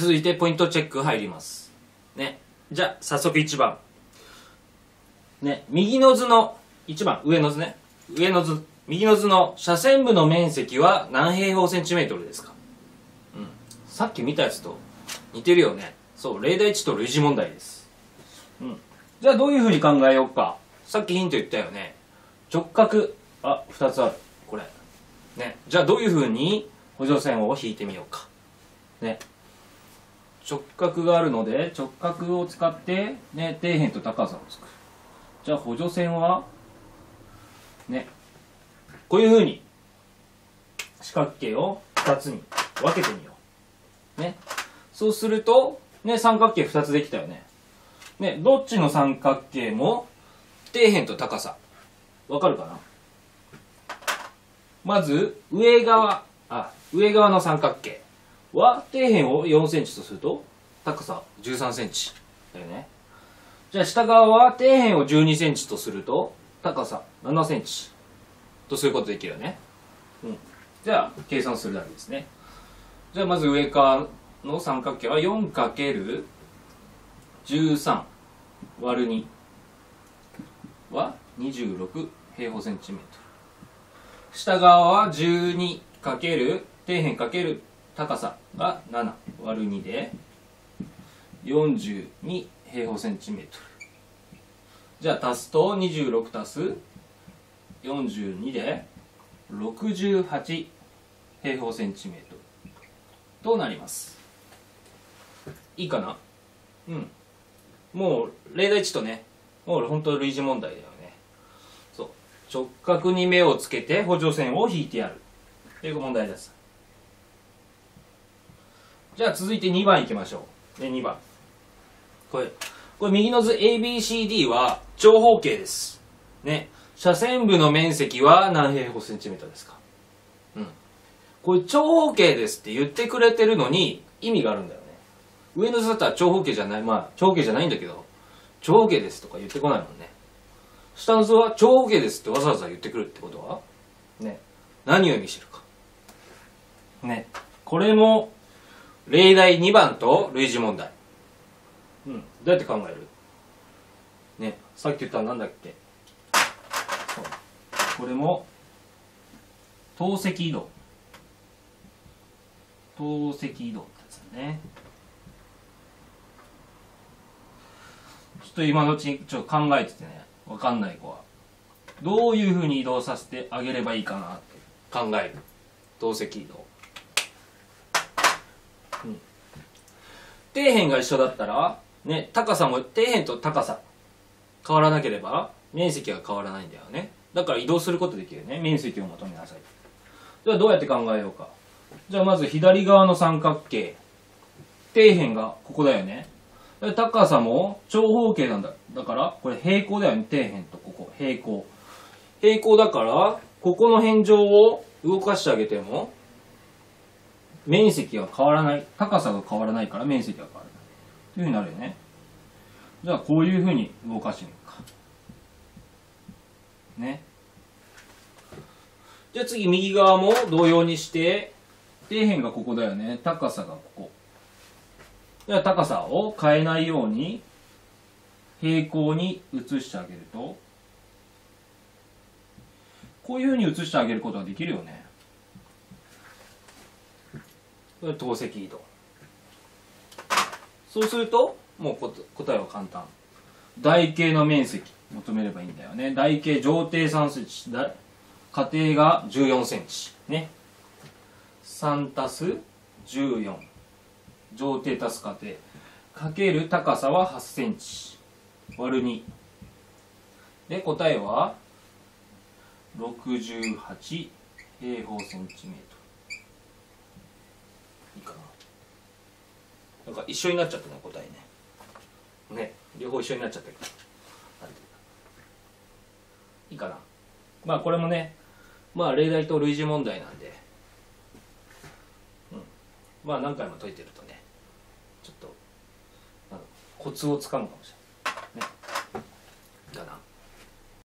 続いてポイントチェック入りますね。じゃあ早速1番ね、右の図の1番上の図ね、上の図、右の図の斜線部の面積は何平方センチメートルですか。うん、さっき見たやつと似てるよね。そう、例題1と類似問題です。うん、じゃあどういうふうに考えようか。さっきヒント言ったよね、直角、あ、2つあるこれね。じゃあどういうふうに補助線を引いてみようかね。直角があるので直角を使って、ね、底辺と高さを作る。じゃあ補助線はね、こういうふうに四角形を2つに分けてみようね。そうするとね、三角形2つできたよね。ね、どっちの三角形も底辺と高さわかるかな。まず上側の三角形は底辺を4センチとすると高さ13センチだよね。じゃあ下側は底辺を12センチとすると高さ7センチとすることできるよね。うん、じゃあ計算するだけですね。じゃあまず上側の三角形は 4×13 割る2は26平方センチメートル。下側は 12× 底辺×高さが7割る2で42平方センチメートル。じゃあ足すと26足す42で68平方センチメートルとなります。いいかな。うん、もう例題1とね、もう本当類似問題だよね。そう、直角に目をつけて補助線を引いてやるという問題です。じゃあ続いて2番いきましょう。で、2番これ右の図 ABCD は長方形ですね。斜線部の面積は何平方センチメートルですか。うん、これ長方形ですって言ってくれてるのに意味があるんだよね。上の図だったら長方形じゃない、まあ長方形じゃないんだけど長方形ですとか言ってこないもんね。下の図は長方形ですってわざわざ言ってくるってことはね、何を意味してるかね。これも例題2番と類似問題。うん、どうやって考えるね。さっき言ったなんだっけ、これも等積移動、等積移動ってやつだね。ちょっと今のうちにちょっと考えててね、分かんない子はどういうふうに移動させてあげればいいかなって考える等積移動。うん、底辺が一緒だったらね、高さも底辺と高さ変わらなければ面積は変わらないんだよね。だから移動することできるね。面積を求めなさい。じゃあどうやって考えようか。じゃあまず左側の三角形、底辺がここだよね。高さも長方形なんだ。だからこれ平行だよね。底辺とここ平行、平行だからここの辺上を動かしてあげても面積は変わらない、高さが変わらないから面積は変わらないというふうになるよね。じゃあこういうふうに動かしてみるかね。じゃあ次右側も同様にして底辺がここだよね、高さがここ。じゃあ高さを変えないように平行に移してあげるとこういうふうに移してあげることができるよね。これ等積移動。そうするともう答えは簡単。台形の面積求めればいいんだよね。台形上底3センチ、下底が14センチね。3足す14、上底足す下底かける高さは8センチ割る2で答えは68平方センチメートル。いいかな。なんか一緒になっちゃったね、答えね。ね、両方一緒になっちゃったけどいいかな。まあこれもね、まあ例題と類似問題なんで、うん、まあ何回も解いてるとね、ちょっとコツをつかむかもしれないね。だな。